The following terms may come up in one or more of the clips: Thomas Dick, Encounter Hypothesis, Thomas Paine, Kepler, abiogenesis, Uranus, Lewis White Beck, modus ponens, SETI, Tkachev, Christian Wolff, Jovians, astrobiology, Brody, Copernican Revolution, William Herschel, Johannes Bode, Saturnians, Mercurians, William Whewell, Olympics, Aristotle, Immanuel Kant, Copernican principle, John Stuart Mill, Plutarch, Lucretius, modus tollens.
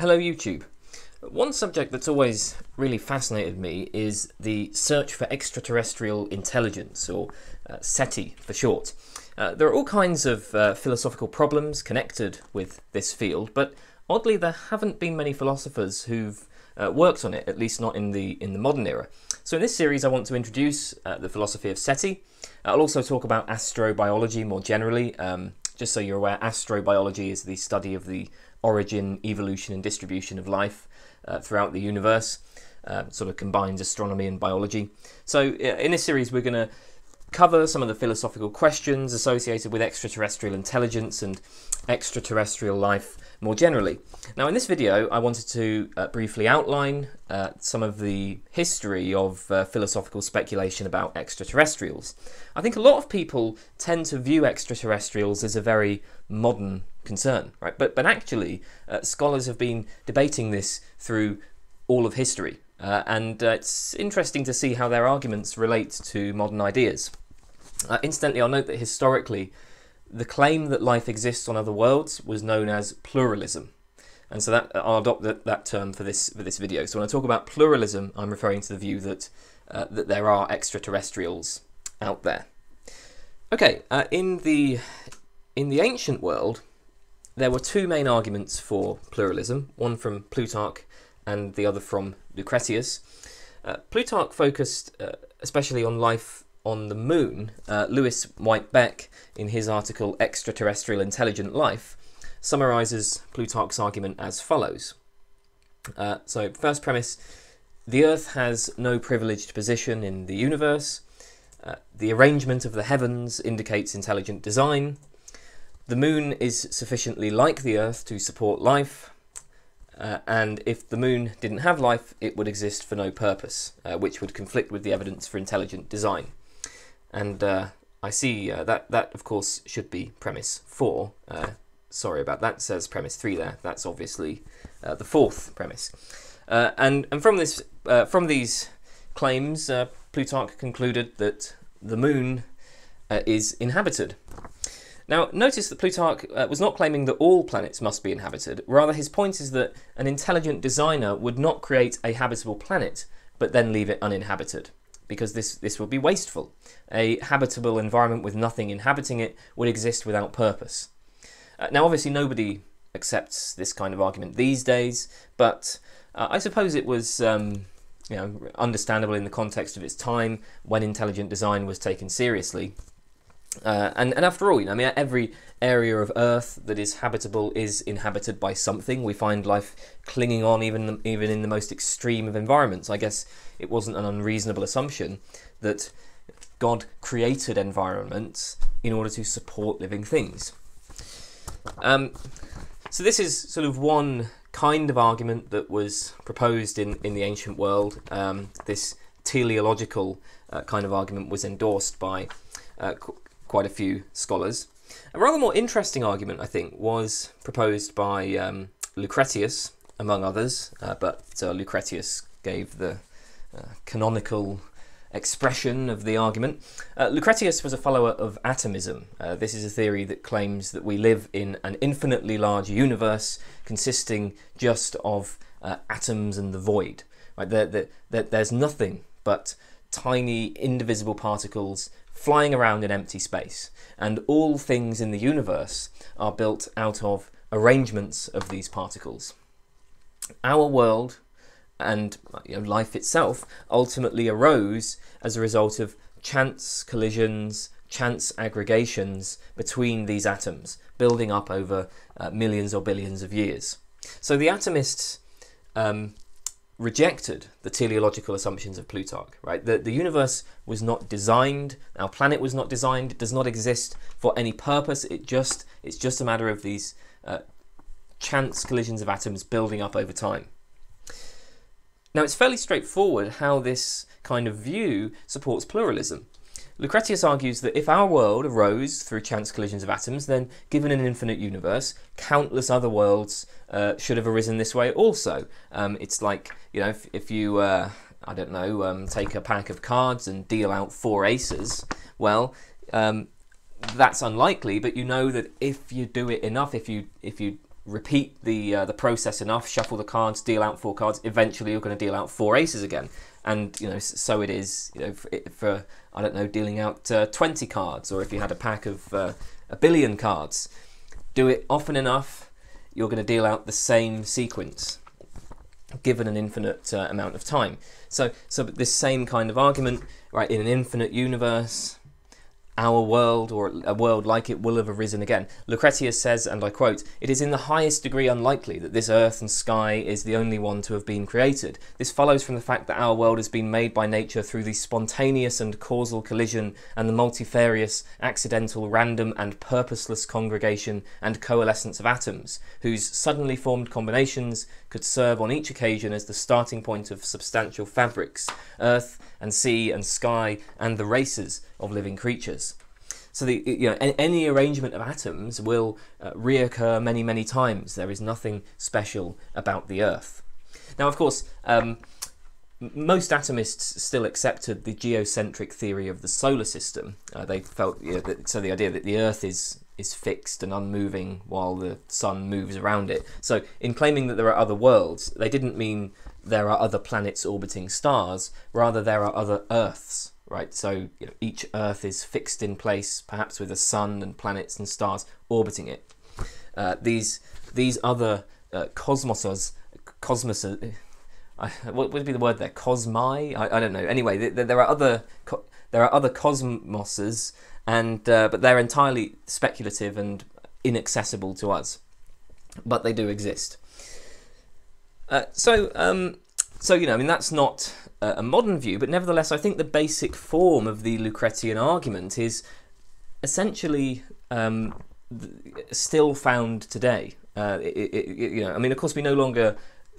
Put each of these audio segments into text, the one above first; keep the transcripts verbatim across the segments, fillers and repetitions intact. Hello YouTube. One subject that's always really fascinated me is the search for extraterrestrial intelligence, or uh, SETI for short. Uh, there are all kinds of uh, philosophical problems connected with this field, but oddly there haven't been many philosophers who've uh, worked on it, at least not in the, in the modern era. So in this series I want to introduce uh, the philosophy of SETI. I'll also talk about astrobiology more generally. Um, just so you're aware, astrobiology is the study of the origin, evolution and distribution of life uh, throughout the universe, uh, sort of combines astronomy and biology. So in this series we're going to cover some of the philosophical questions associated with extraterrestrial intelligence and extraterrestrial life more generally. Now in this video I wanted to uh, briefly outline uh, some of the history of uh, philosophical speculation about extraterrestrials. I think a lot of people tend to view extraterrestrials as a very modern concern, right? But, but actually uh, scholars have been debating this through all of history, uh, and uh, it's interesting to see how their arguments relate to modern ideas. Uh, incidentally, I'll note that historically the claim that life exists on other worlds was known as pluralism, and so that I'll adopt that, that term for this for this video. So when I talk about pluralism, I'm referring to the view that uh, that there are extraterrestrials out there. Okay, uh, in the in the ancient world, there were two main arguments for pluralism, one from Plutarch and the other from Lucretius. Uh, Plutarch focused uh, especially on life on the moon. uh, Lewis White Beck, in his article Extraterrestrial Intelligent Life, summarises Plutarch's argument as follows. Uh, so, first premise, the Earth has no privileged position in the universe, uh, the arrangement of the heavens indicates intelligent design, the moon is sufficiently like the Earth to support life, uh, and if the moon didn't have life, it would exist for no purpose, uh, which would conflict with the evidence for intelligent design. And uh, I see uh, that, that of course should be premise four. Uh, sorry about that, it says premise three there. That's obviously uh, the fourth premise. Uh, and, and from, this, uh, from these claims, uh, Plutarch concluded that the moon uh, is inhabited. Now, notice that Plutarch uh, was not claiming that all planets must be inhabited. Rather, his point is that an intelligent designer would not create a habitable planet, but then leave it uninhabited, because this, this would be wasteful. A habitable environment with nothing inhabiting it would exist without purpose. Uh, now, obviously, nobody accepts this kind of argument these days, but uh, I suppose it was um, you know, understandable in the context of its time, when intelligent design was taken seriously. Uh, and, and after all, you know, I mean, every area of Earth that is habitable is inhabited by something. We find life clinging on even, even in the most extreme of environments. I guess it wasn't an unreasonable assumption that God created environments in order to support living things. Um, so this is sort of one kind of argument that was proposed in, in the ancient world. Um, this teleological uh, kind of argument was endorsed by Uh, quite a few scholars. A rather more interesting argument, I think, was proposed by um, Lucretius, among others, uh, but uh, Lucretius gave the uh, canonical expression of the argument. Uh, Lucretius was a follower of atomism. Uh, this is a theory that claims that we live in an infinitely large universe consisting just of uh, atoms and the void. Right? There, there, there, there's nothing but tiny, indivisible particles flying around in empty space, and all things in the universe are built out of arrangements of these particles. Our world and you know, life itself ultimately arose as a result of chance collisions, chance aggregations between these atoms, building up over uh, millions or billions of years. So the atomists um, rejected the teleological assumptions of Plutarch, right? The, the universe was not designed, our planet was not designed, it does not exist for any purpose, it just, it's just a matter of these uh, chance collisions of atoms building up over time. Now it's fairly straightforward how this kind of view supports pluralism. Lucretius argues that if our world arose through chance collisions of atoms, then given an infinite universe, countless other worlds uh, should have arisen this way also. Um, it's like, you know, if, if you, uh, I don't know, um, take a pack of cards and deal out four aces, well, um, that's unlikely, but you know that if you do it enough, if you, if you repeat the uh, the process enough, shuffle the cards, deal out four cards, eventually you're going to deal out four aces again. And you know, so it is, you know, for, for I don't know, dealing out uh, twenty cards, or if you had a pack of uh, a billion cards. Do it often enough, you're going to deal out the same sequence given an infinite uh, amount of time. So, so this same kind of argument, right, in an infinite universe, our world, or a world like it, will have arisen again. Lucretius says, and I quote, "It is in the highest degree unlikely that this earth and sky is the only one to have been created. This follows from the fact that our world has been made by nature through the spontaneous and causal collision and the multifarious, accidental, random and purposeless congregation and coalescence of atoms, whose suddenly formed combinations could serve on each occasion as the starting point of substantial fabrics, earth and sea and sky and the races of living creatures." So the, you know, any arrangement of atoms will uh, reoccur many, many times. There is nothing special about the Earth. Now, of course, um, most atomists still accepted the geocentric theory of the solar system. Uh, they felt, you know, that, so the idea that the Earth is is fixed and unmoving while the sun moves around it. So in claiming that there are other worlds, they didn't mean there are other planets orbiting stars, rather there are other Earths. Right, so you know, each Earth is fixed in place, perhaps with a sun and planets and stars orbiting it. Uh, these these other uh, cosmoses, cosmoses, I, what would be the word there? Cosmi? I, I don't know. Anyway, th th there are other co there are other cosmoses, and uh, but they're entirely speculative and inaccessible to us. But they do exist. Uh, so. Um, So, you know, I mean, that's not uh, a modern view, but nevertheless, I think the basic form of the Lucretian argument is essentially um, still found today. Uh, it, it, you know, I mean, of course, we no longer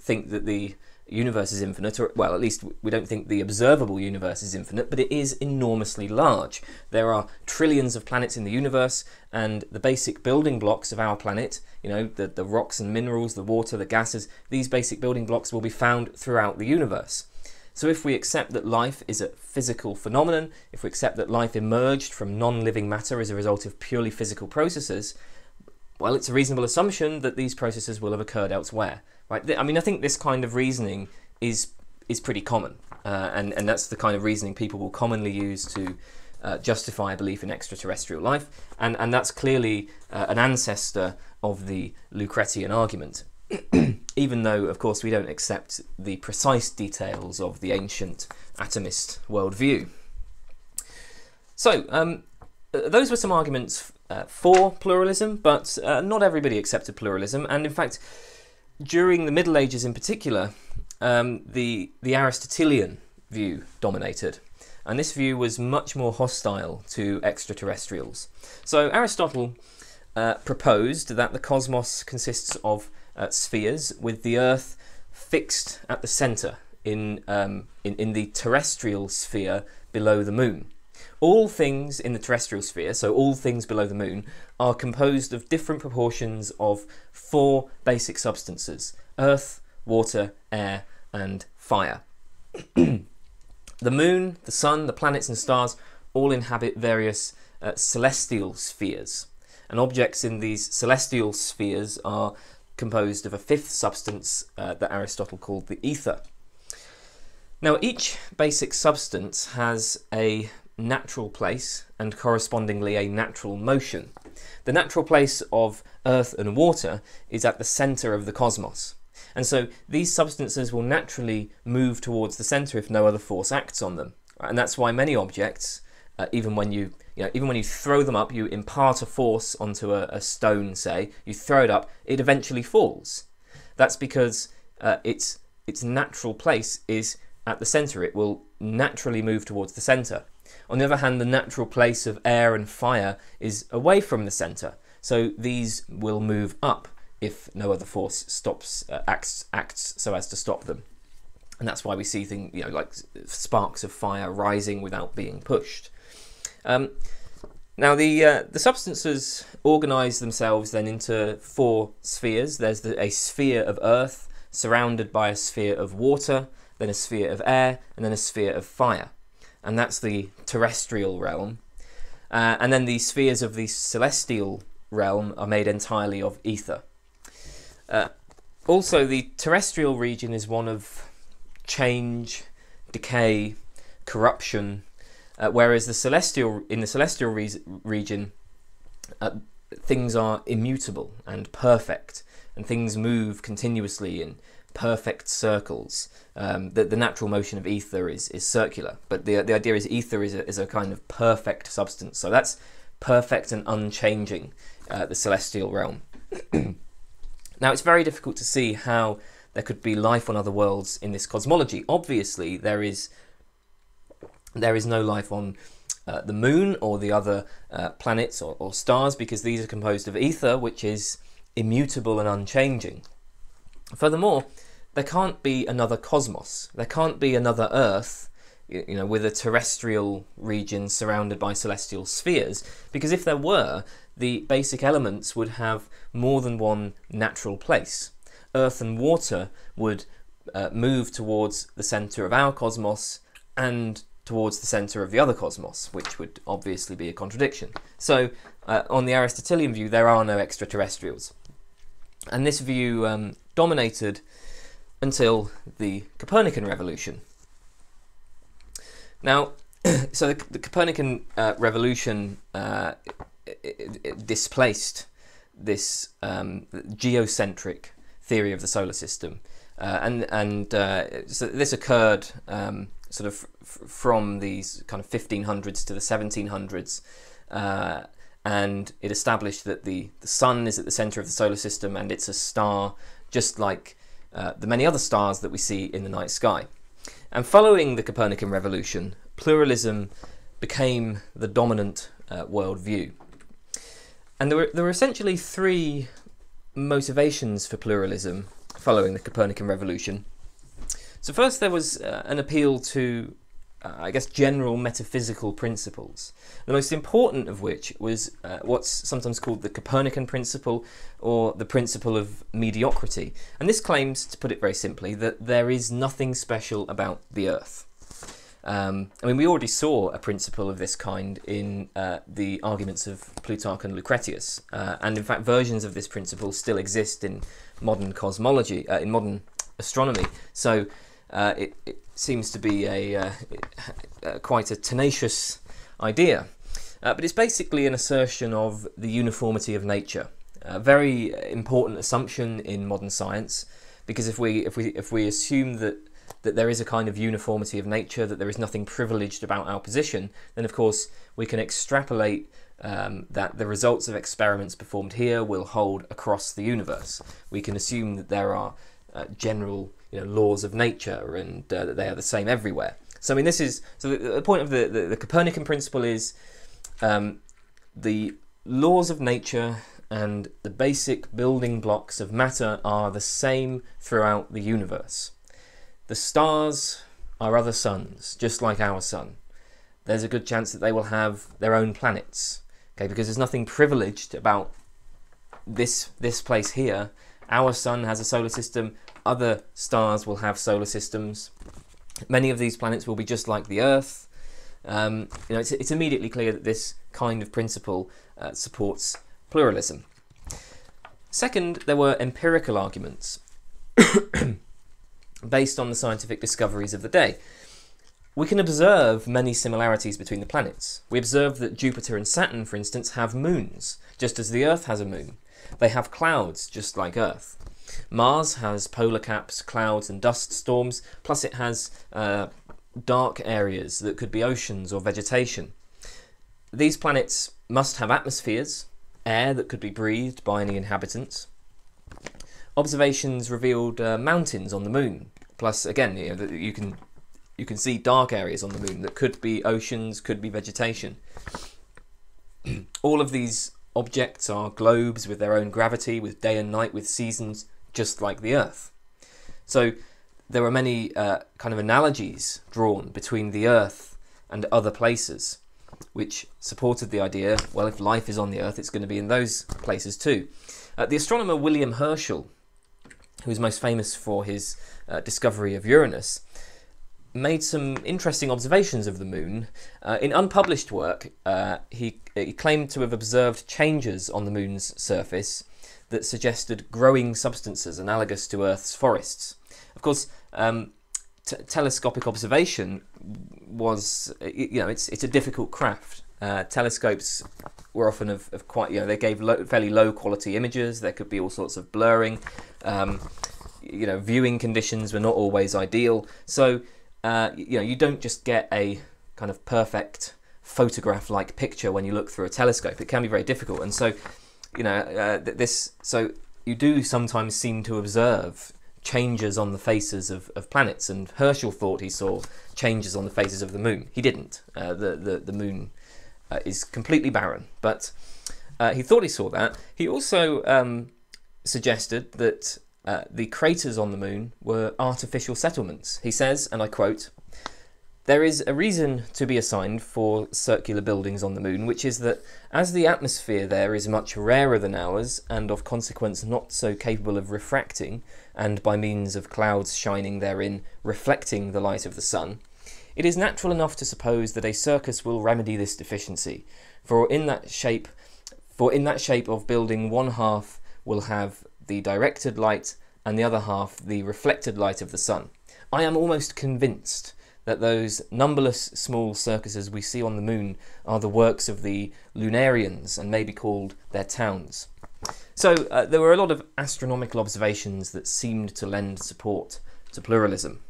think that the universe is infinite, or, well, at least we don't think the observable universe is infinite, but it is enormously large. There are trillions of planets in the universe, and the basic building blocks of our planet, you know, the, the rocks and minerals, the water, the gases, these basic building blocks will be found throughout the universe. So if we accept that life is a physical phenomenon, if we accept that life emerged from non-living matter as a result of purely physical processes, well, it's a reasonable assumption that these processes will have occurred elsewhere. Right. I mean, I think this kind of reasoning is is pretty common, uh, and and that's the kind of reasoning people will commonly use to uh, justify a belief in extraterrestrial life, and and that's clearly uh, an ancestor of the Lucretian argument, even though, of course, we don't accept the precise details of the ancient atomist worldview. So um, those were some arguments uh, for pluralism, but uh, not everybody accepted pluralism, and in fact, during the Middle Ages in particular, um, the, the Aristotelian view dominated, and this view was much more hostile to extraterrestrials. So Aristotle uh, proposed that the cosmos consists of uh, spheres with the Earth fixed at the centre in, um, in, in the terrestrial sphere below the moon. All things in the terrestrial sphere, so all things below the moon, are composed of different proportions of four basic substances: earth, water, air, and fire. The moon, the sun, the planets and stars all inhabit various uh, celestial spheres, and objects in these celestial spheres are composed of a fifth substance uh, that Aristotle called the ether. Now, each basic substance has a natural place and correspondingly a natural motion. The natural place of earth and water is at the centre of the cosmos, and so these substances will naturally move towards the centre if no other force acts on them. And that's why many objects, uh, even when you, you know, even when you throw them up, you impart a force onto a, a stone, say, you throw it up, it eventually falls. That's because uh, its, its natural place is at the centre. It will naturally move towards the centre. On the other hand, the natural place of air and fire is away from the centre, so these will move up if no other force stops, uh, acts, acts so as to stop them. And that's why we see things, you know, like sparks of fire rising without being pushed. Um, now, the, uh, the substances organise themselves then into four spheres. There's the, a sphere of earth, surrounded by a sphere of water, then a sphere of air, and then a sphere of fire. And that's the terrestrial realm. Uh, and then the spheres of the celestial realm are made entirely of ether. Uh, also, the terrestrial region is one of change, decay, corruption, uh, whereas the celestial in the celestial re region uh, things are immutable and perfect, and things move continuously in perfect circles. Um, the, the natural motion of ether is, is circular, but the, the idea is ether is a, is a kind of perfect substance, so that's perfect and unchanging, uh, the celestial realm. Now, it's very difficult to see how there could be life on other worlds in this cosmology. Obviously, there is there is no life on uh, the moon or the other uh, planets or, or stars, because these are composed of ether, which is immutable and unchanging. Furthermore, there can't be another cosmos. There can't be another Earth, you know, with a terrestrial region surrounded by celestial spheres, because if there were, the basic elements would have more than one natural place. Earth and water would uh, move towards the centre of our cosmos and towards the centre of the other cosmos, which would obviously be a contradiction. So, uh, on the Aristotelian view, there are no extraterrestrials. And this view um, dominated until the Copernican Revolution. Now, so the, the Copernican uh, Revolution uh, it, it displaced this um, geocentric theory of the solar system, uh, and and uh, so this occurred um, sort of f from these kind of fifteen hundreds to the seventeen hundreds, uh, and it established that the the sun is at the centre of the solar system, and it's a star just like uh, the many other stars that we see in the night sky. And following the Copernican Revolution, pluralism became the dominant uh, worldview. And there were, there were essentially three motivations for pluralism following the Copernican Revolution. So first, there was uh, an appeal to, uh, I guess, general metaphysical principles, the most important of which was uh, what's sometimes called the Copernican principle, or the principle of mediocrity. And this claims, to put it very simply, that there is nothing special about the Earth. Um, I mean, we already saw a principle of this kind in uh, the arguments of Plutarch and Lucretius, uh, and in fact versions of this principle still exist in modern cosmology, uh, in modern astronomy. So uh, it, it seems to be a uh, uh, quite a tenacious idea, uh, but it's basically an assertion of the uniformity of nature, a very important assumption in modern science, because if we if we if we assume that that there is a kind of uniformity of nature, that there is nothing privileged about our position, then of course we can extrapolate um, that the results of experiments performed here will hold across the universe. We can assume that there are uh, general, you know, laws of nature, and uh, that they are the same everywhere. So I mean, this is so the, the point of the, the, the Copernican principle is um, the laws of nature and the basic building blocks of matter are the same throughout the universe. The stars are other suns, just like our sun. There's a good chance that they will have their own planets, okay? Because there's nothing privileged about this this place here. Our sun has a solar system. Other stars will have solar systems. Many of these planets will be just like the Earth. Um, you know, it's, it's immediately clear that this kind of principle uh, supports pluralism. Second, there were empirical arguments. Based on the scientific discoveries of the day. We can observe many similarities between the planets. We observe that Jupiter and Saturn, for instance, have moons, just as the Earth has a moon. They have clouds, just like Earth. Mars has polar caps, clouds and dust storms, plus it has uh, dark areas that could be oceans or vegetation. These planets must have atmospheres, air that could be breathed by any inhabitants. Observations revealed uh, mountains on the moon. Plus, again, you know, you can you can see dark areas on the moon that could be oceans, could be vegetation. All of these objects are globes with their own gravity, with day and night, with seasons, just like the Earth. So there are many uh, kind of analogies drawn between the Earth and other places, which supported the idea, well, if life is on the Earth, it's going to be in those places too. Uh, the astronomer William Herschel, who is most famous for his uh, discovery of Uranus, made some interesting observations of the moon. Uh, in unpublished work, uh, he, he claimed to have observed changes on the moon's surface that suggested growing substances analogous to Earth's forests. Of course, um, t telescopic observation was, you know, it's, it's a difficult craft. Uh, telescopes were often of, of quite, you know, they gave lo fairly low quality images. There could be all sorts of blurring. Um, you know, viewing conditions were not always ideal. So, uh, you know, you don't just get a kind of perfect photograph-like picture when you look through a telescope. It can be very difficult. And so, you know, uh, this, so you do sometimes seem to observe changes on the faces of, of planets, and Herschel thought he saw changes on the faces of the moon. He didn't. Uh, the, the, the moon uh, is completely barren, but uh, he thought he saw that. He also um, suggested that uh, the craters on the moon were artificial settlements. He says, and I quote, "There is a reason to be assigned for circular buildings on the moon, which is that as the atmosphere there is much rarer than ours, and of consequence not so capable of refracting, and by means of clouds shining therein reflecting the light of the sun, it is natural enough to suppose that a circus will remedy this deficiency, for in that shape, for in that shape of building one half will have the directed light and the other half the reflected light of the sun. I am almost convinced that those numberless small circuses we see on the moon are the works of the lunarians and may be called their towns." So uh, there were a lot of astronomical observations that seemed to lend support to pluralism.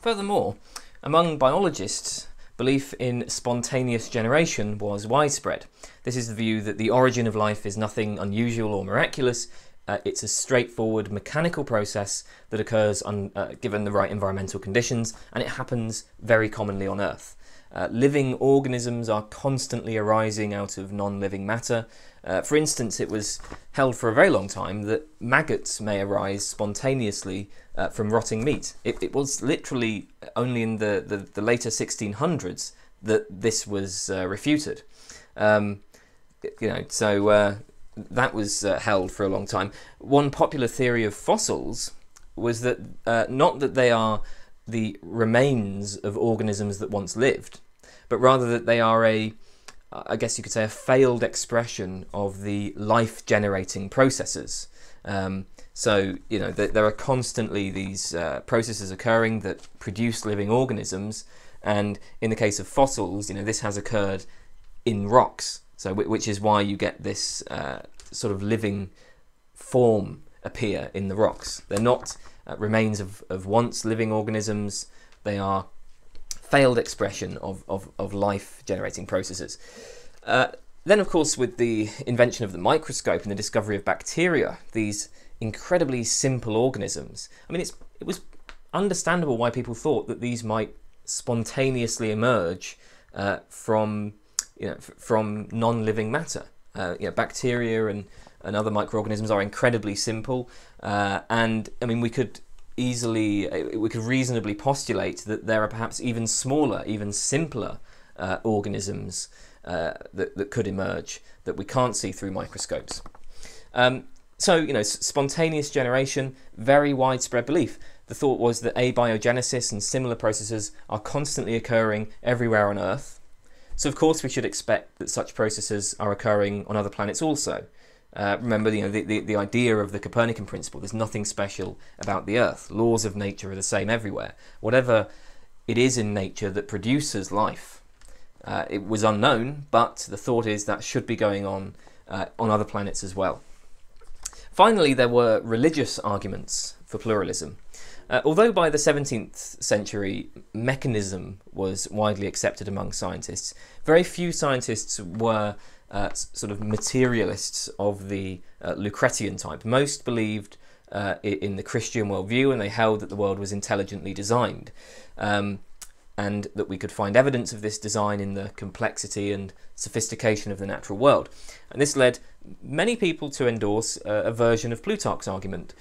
Furthermore, among biologists, belief in spontaneous generation was widespread. This is the view that the origin of life is nothing unusual or miraculous. Uh, it's a straightforward mechanical process that occurs on, uh, given the right environmental conditions, and it happens very commonly on Earth. Uh, living organisms are constantly arising out of non-living matter. Uh, for instance, it was held for a very long time that maggots may arise spontaneously uh, from rotting meat. It, it was literally only in the, the, the later sixteen hundreds that this was uh, refuted. Um, you know, so... Uh, That was uh, held for a long time. One popular theory of fossils was that uh, not that they are the remains of organisms that once lived, but rather that they are a, I guess you could say, a failed expression of the life-generating processes. Um, so, you know, th there are constantly these uh, processes occurring that produce living organisms, and in the case of fossils, you know, this has occurred in rocks. So, which is why you get this uh, sort of living form appear in the rocks. They're not uh, remains of, of once living organisms. They are failed expression of, of, of life-generating processes. Uh, then, of course, with the invention of the microscope and the discovery of bacteria, these incredibly simple organisms, I mean, it's, it was understandable why people thought that these might spontaneously emerge uh, from... You know, from non-living matter. Uh, you know, bacteria and, and other microorganisms are incredibly simple, uh, and I mean, we could easily, we could reasonably postulate that there are perhaps even smaller, even simpler uh, organisms uh, that, that could emerge that we can't see through microscopes. Um, so, you know, spontaneous generation, very widespread belief. The thought was that abiogenesis and similar processes are constantly occurring everywhere on Earth. So, of course, we should expect that such processes are occurring on other planets also. Uh, remember, you know, the, the, the idea of the Copernican principle. There's nothing special about the Earth. Laws of nature are the same everywhere. Whatever it is in nature that produces life, uh, it was unknown, but the thought is that should be going on uh, on other planets as well. Finally, there were religious arguments for pluralism. Uh, although by the seventeenth century mechanism was widely accepted among scientists, very few scientists were uh, sort of materialists of the uh, Lucretian type. Most believed uh, in the Christian worldview, and they held that the world was intelligently designed, um, and that we could find evidence of this design in the complexity and sophistication of the natural world. And this led many people to endorse uh, a version of Plutarch's argument.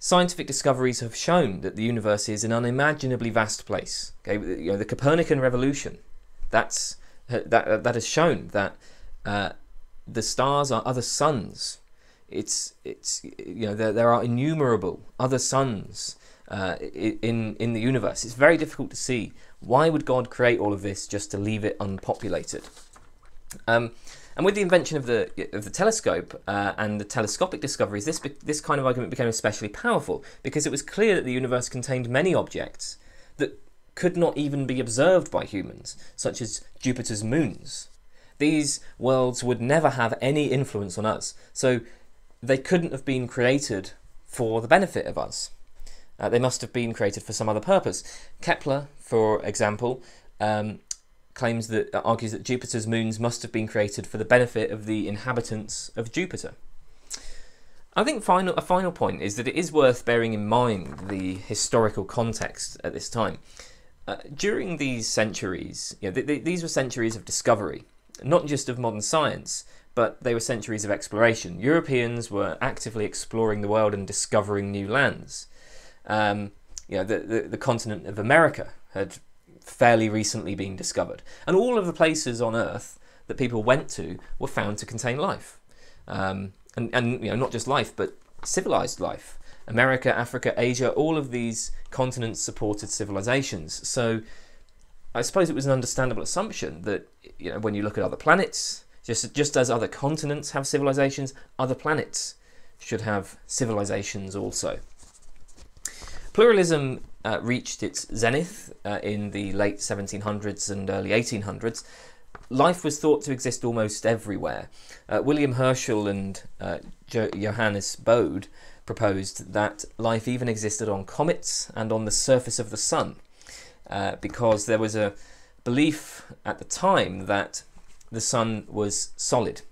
Scientific discoveries have shown that the universe is an unimaginably vast place. Okay, you know, the Copernican Revolution, that's that that has shown that uh, the stars are other suns. It's it's you know, there there are innumerable other suns uh, in in the universe. It's very difficult to see. Why would God create all of this just to leave it unpopulated? Um, And with the invention of the of the telescope uh, and the telescopic discoveries, this this kind of argument became especially powerful, because it was clear that the universe contained many objects that could not even be observed by humans, such as Jupiter's moons. These worlds would never have any influence on us, so they couldn't have been created for the benefit of us. Uh, they must have been created for some other purpose. Kepler, for example, um, claims that uh, argues that Jupiter's moons must have been created for the benefit of the inhabitants of Jupiter. I think final, a final point is that it is worth bearing in mind the historical context at this time. Uh, during these centuries, you know, th th these were centuries of discovery, not just of modern science, but they were centuries of exploration. Europeans were actively exploring the world and discovering new lands. Um, you know, the, the, the continent of America had fairly recently been discovered. And all of the places on Earth that people went to were found to contain life. Um, and, and you know, not just life, but civilized life. America, Africa, Asia, all of these continents supported civilizations. So I suppose it was an understandable assumption that, you know, when you look at other planets, just, just as other continents have civilizations, other planets should have civilizations also. Pluralism uh, reached its zenith uh, in the late seventeen hundreds and early eighteen hundreds. Life was thought to exist almost everywhere. Uh, William Herschel and uh, jo Johannes Bode proposed that life even existed on comets and on the surface of the sun, uh, because there was a belief at the time that the sun was solid.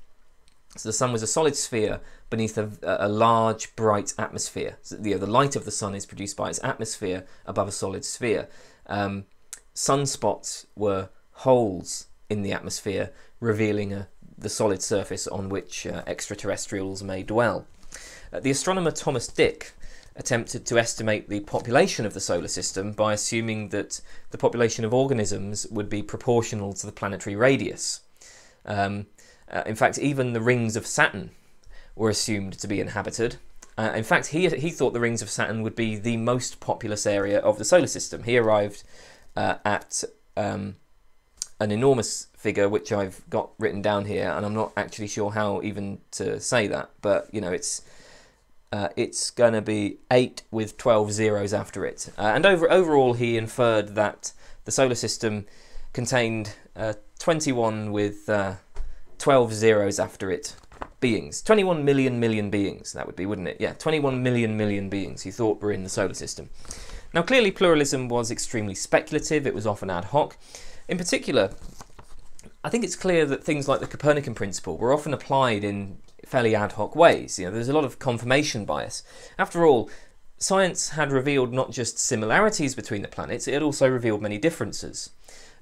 So the sun was a solid sphere beneath a, a large, bright atmosphere. So, you know, the light of the sun is produced by its atmosphere above a solid sphere. Um, sunspots were holes in the atmosphere, revealing a, the solid surface on which uh, extraterrestrials may dwell. Uh, the astronomer Thomas Dick attempted to estimate the population of the solar system by assuming that the population of organisms would be proportional to the planetary radius. Um, Uh, in fact, even the rings of Saturn were assumed to be inhabited. Uh, in fact, he, he thought the rings of Saturn would be the most populous area of the solar system. He arrived uh, at um, an enormous figure, which I've got written down here, and I'm not actually sure how even to say that, but, you know, it's uh, it's going to be eight with twelve zeros after it. Uh, and over, overall, he inferred that the solar system contained uh, twenty-one with... Uh, twelve zeros after it, beings. twenty-one million million beings, that would be, wouldn't it? Yeah, twenty-one million million beings he thought were in the solar system. Now, clearly, pluralism was extremely speculative. It was often ad hoc. In particular, I think it's clear that things like the Copernican principle were often applied in fairly ad hoc ways. You know, there's a lot of confirmation bias. After all, science had revealed not just similarities between the planets, it had also revealed many differences.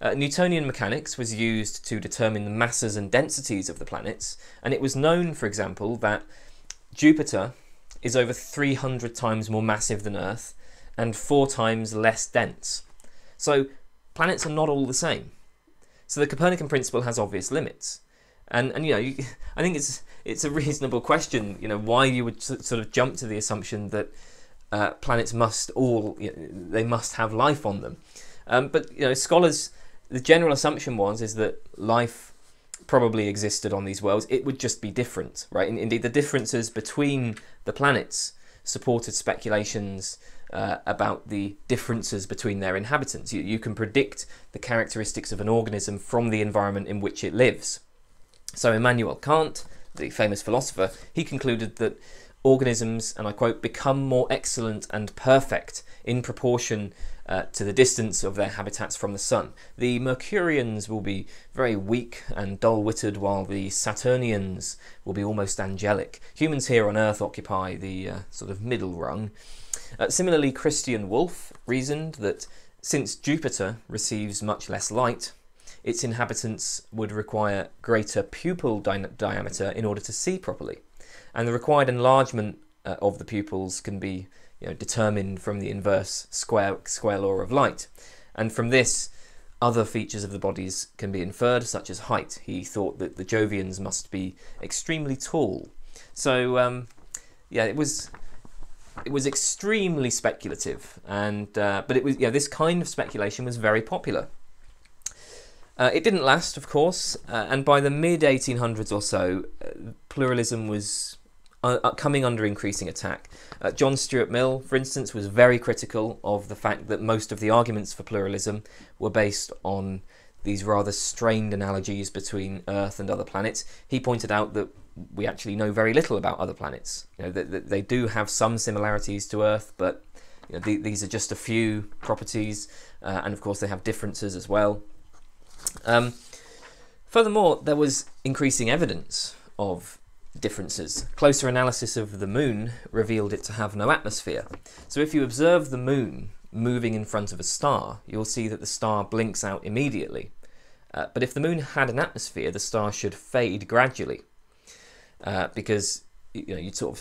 Uh, Newtonian mechanics was used to determine the masses and densities of the planets, and it was known, for example, that Jupiter is over three hundred times more massive than Earth and four times less dense. So planets are not all the same. So the Copernican principle has obvious limits. And, and you know, you, I think it's, it's a reasonable question, you know, why you would sort of jump to the assumption that uh, planets must all, you know, they must have life on them. Um, but, you know, scholars... The general assumption was is that life probably existed on these worlds. It would just be different, right? And indeed, the differences between the planets supported speculations uh, about the differences between their inhabitants. You, you can predict the characteristics of an organism from the environment in which it lives. So Immanuel Kant, the famous philosopher, he concluded that organisms, and I quote, become more excellent and perfect in proportion Uh, to the distance of their habitats from the sun. The Mercurians will be very weak and dull-witted, while the Saturnians will be almost angelic. Humans here on Earth occupy the uh, sort of middle rung. Uh, similarly, Christian Wolff reasoned that since Jupiter receives much less light, its inhabitants would require greater pupil di diameter in order to see properly, and the required enlargement uh, of the pupils can be, you know, determined from the inverse square, square law of light. And from this, other features of the bodies can be inferred, such as height. He thought that the Jovians must be extremely tall. So, um, yeah, it was it was extremely speculative, and uh, but it was yeah this kind of speculation was very popular. Uh, it didn't last, of course, uh, and by the mid eighteen hundreds or so, uh, pluralism was uh, coming under increasing attack. Uh, John Stuart Mill, for instance, was very critical of the fact that most of the arguments for pluralism were based on these rather strained analogies between Earth and other planets. He pointed out that we actually know very little about other planets. You know, that, that they do have some similarities to Earth, but you know, the, these are just a few properties, uh, and of course they have differences as well. Um, furthermore, there was increasing evidence of differences. Closer analysis of the moon revealed it to have no atmosphere. So if you observe the moon moving in front of a star, you'll see that the star blinks out immediately. Uh, but if the moon had an atmosphere, the star should fade gradually, uh, because you know, you'd sort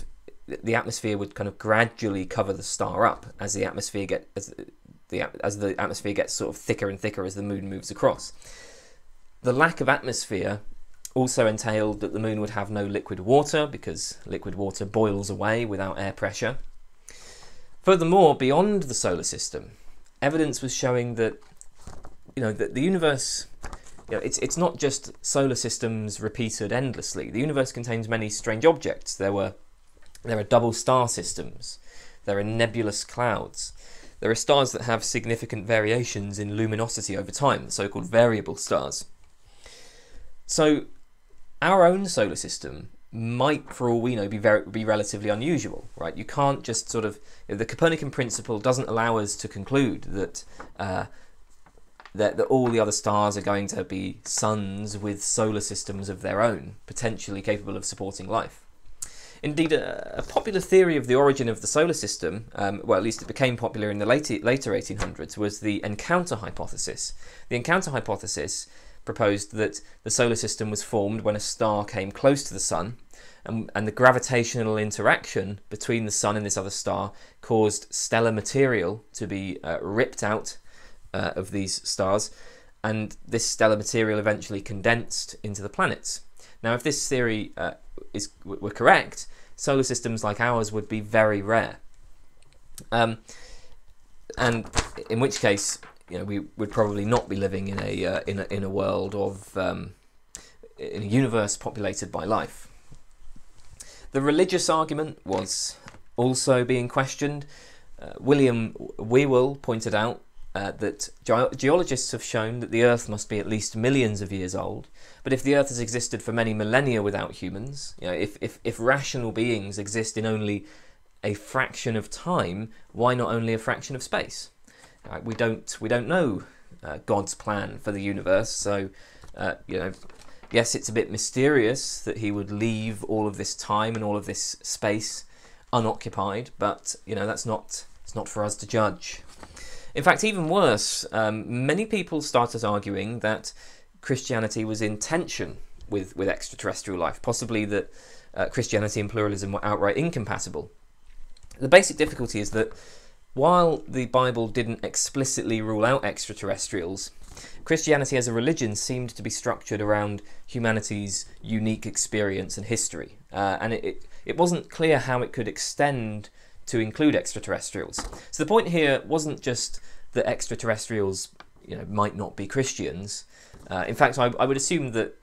of, the atmosphere would kind of gradually cover the star up as the atmosphere get as the as the atmosphere gets sort of thicker and thicker as the moon moves across. The lack of atmosphere also entailed that the moon would have no liquid water, because liquid water boils away without air pressure. Furthermore, beyond the solar system, evidence was showing that you know that the universe, you know, it's it's not just solar systems repeated endlessly. The universe contains many strange objects. There were there are double star systems. There are nebulous clouds. There are stars that have significant variations in luminosity over time, the so-called variable stars. So our own solar system might, for all we know, be very, be relatively unusual, right? You can't just sort of, you know, the Copernican principle doesn't allow us to conclude that, uh, that that all the other stars are going to be suns with solar systems of their own, potentially capable of supporting life. Indeed, a, a popular theory of the origin of the solar system, um, well, at least it became popular in the late, later eighteen hundreds, was the Encounter Hypothesis. The Encounter Hypothesis proposed that the solar system was formed when a star came close to the sun, and, and the gravitational interaction between the sun and this other star caused stellar material to be uh, ripped out uh, of these stars, and this stellar material eventually condensed into the planets. Now, if this theory uh, is, were correct, solar systems like ours would be very rare, um, and in which case, you know, we would probably not be living in a uh, in a in a world of um, in a universe populated by life. The religious argument was also being questioned. Uh, William Whewell pointed out uh, that ge geologists have shown that the Earth must be at least millions of years old. But if the Earth has existed for many millennia without humans, you know, if if if rational beings exist in only a fraction of time, why not only a fraction of space? We don't we don't know uh, God's plan for the universe, so uh, you know, yes, it's a bit mysterious that He would leave all of this time and all of this space unoccupied. But you know, that's not it's not for us to judge. In fact, even worse, um, many people started arguing that Christianity was in tension with with extraterrestrial life, possibly that uh, Christianity and pluralism were outright incompatible. The basic difficulty is that, while the Bible didn't explicitly rule out extraterrestrials, Christianity as a religion seemed to be structured around humanity's unique experience and history, uh, and it, it, it wasn't clear how it could extend to include extraterrestrials. So the point here wasn't just that extraterrestrials, you know, might not be Christians. Uh, in fact, I, I would assume that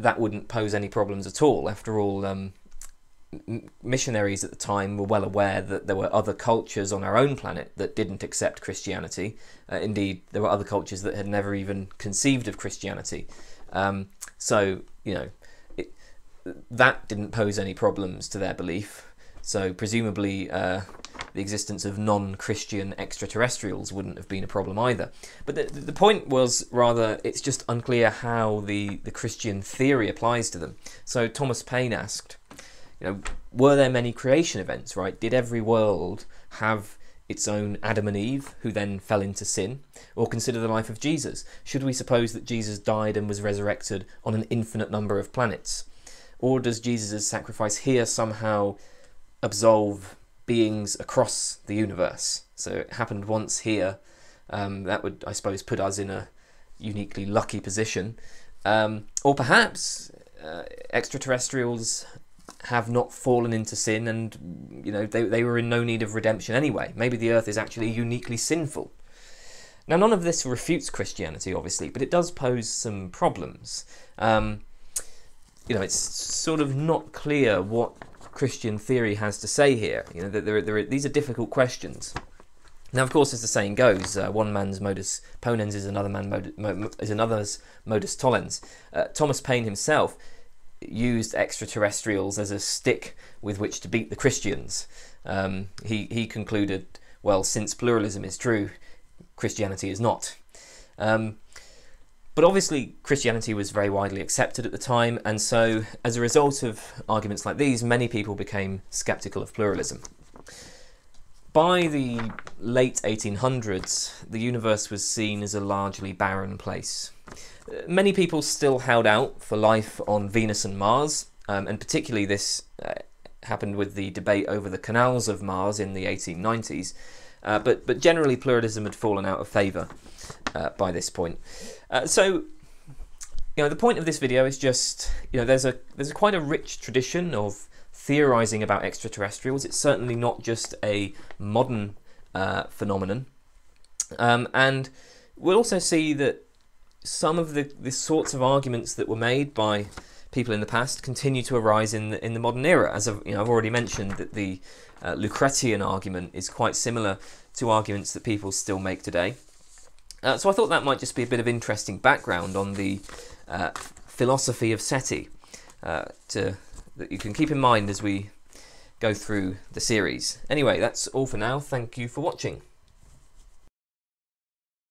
that wouldn't pose any problems at all. After all, um, missionaries at the time were well aware that there were other cultures on our own planet that didn't accept Christianity. Uh, indeed, there were other cultures that had never even conceived of Christianity. Um, so, you know, it, that didn't pose any problems to their belief. So presumably uh, the existence of non-Christian extraterrestrials wouldn't have been a problem either. But the, the point was, rather, it's just unclear how the, the Christian theory applies to them. So Thomas Paine asked, you know, were there many creation events, right? Did every world have its own Adam and Eve, who then fell into sin? Or consider the life of Jesus. Should we suppose that Jesus died and was resurrected on an infinite number of planets? Or does Jesus' sacrifice here somehow absolve beings across the universe? So it happened once here. Um, that would, I suppose, put us in a uniquely lucky position. Um, or perhaps uh, extraterrestrials have not fallen into sin, and you know, they, they were in no need of redemption anyway. Maybe the Earth is actually uniquely sinful. Now, none of this refutes Christianity, obviously, but it does pose some problems. Um, you know, it's sort of not clear what Christian theory has to say here. You know, there, there, these are difficult questions. Now, of course, as the saying goes, uh, one man's modus ponens is another man modus, mo, is another's modus tollens. Uh, Thomas Paine himself used extraterrestrials as a stick with which to beat the Christians. Um, he, he concluded, well, since pluralism is true, Christianity is not. Um, but obviously Christianity was very widely accepted at the time, and so as a result of arguments like these, many people became skeptical of pluralism. By the late eighteen hundreds, the universe was seen as a largely barren place. Many people still held out for life on Venus and Mars, um, and particularly this uh, happened with the debate over the canals of Mars in the eighteen nineties, uh, but, but generally pluralism had fallen out of favour uh, by this point. Uh, so, you know, the point of this video is just, you know, there's a, there's a quite a rich tradition of theorising about extraterrestrials. It's certainly not just a modern uh, phenomenon, um, and we'll also see that some of the, the sorts of arguments that were made by people in the past continue to arise in the, in the modern era. As I've, you know, I've already mentioned, that the uh, Lucretian argument is quite similar to arguments that people still make today. Uh, so I thought that might just be a bit of interesting background on the uh, philosophy of SETI uh, to that you can keep in mind as we go through the series. Anyway, that's all for now. Thank you for watching.